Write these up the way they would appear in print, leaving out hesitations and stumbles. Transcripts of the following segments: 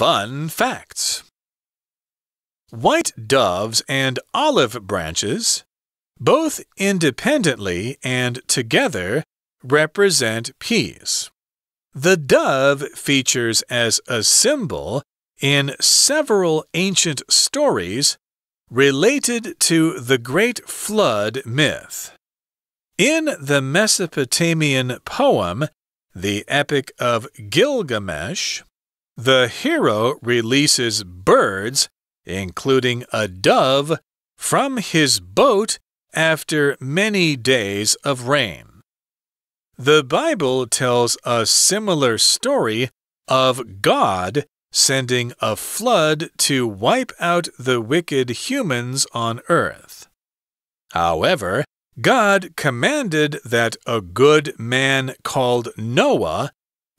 Fun facts. White doves and olive branches, both independently and together, represent peace. The dove features as a symbol in several ancient stories related to the Great Flood myth. In the Mesopotamian poem, the Epic of Gilgamesh, the hero releases birds, including a dove, from his boat after many days of rain. The Bible tells a similar story of God sending a flood to wipe out the wicked humans on earth. However, God commanded that a good man called Noah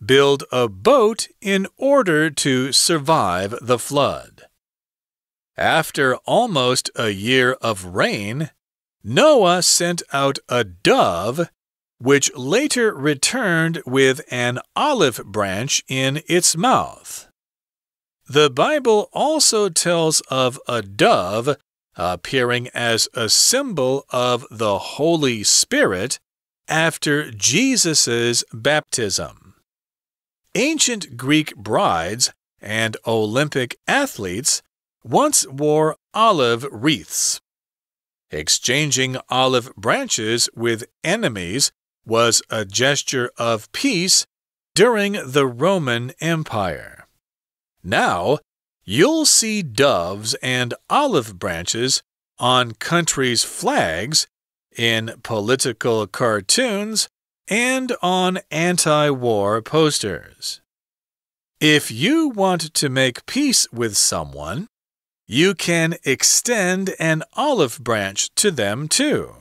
build a boat in order to survive the flood. After almost a year of rain, Noah sent out a dove, which later returned with an olive branch in its mouth. The Bible also tells of a dove appearing as a symbol of the Holy Spirit after Jesus' baptism. Ancient Greek brides and Olympic athletes once wore olive wreaths. Exchanging olive branches with enemies was a gesture of peace during the Roman Empire. Now, you'll see doves and olive branches on countries' flags, in political cartoons, and on anti-war posters. If you want to make peace with someone, you can extend an olive branch to them too.